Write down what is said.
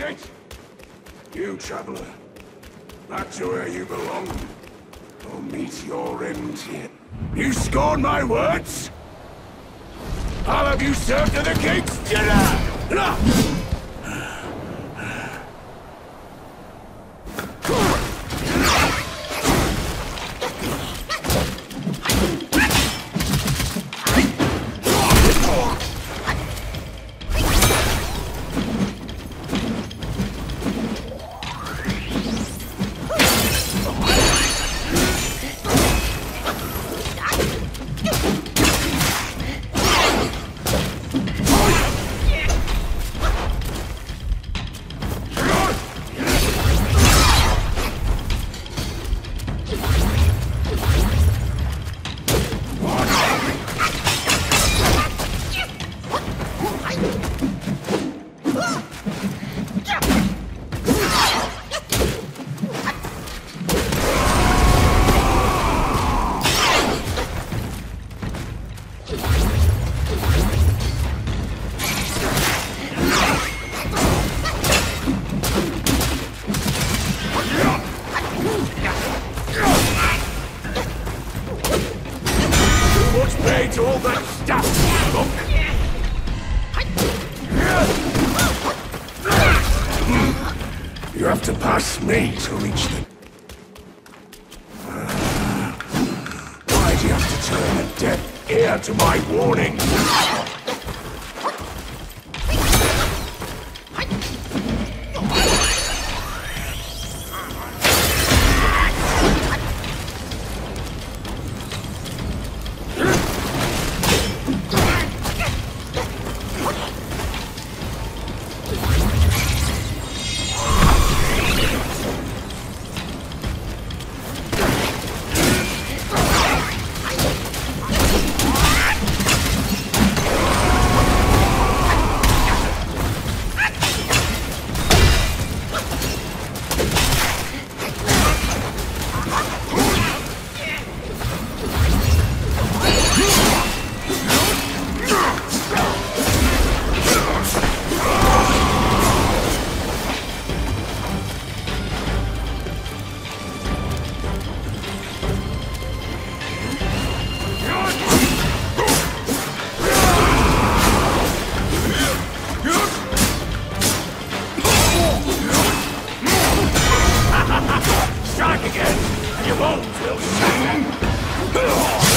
Hold it! You, traveler. Back to where you belong, or meet your end here. You scorn my words? I'll have you served to the king's dinner! Strike again, and you won't feel shame.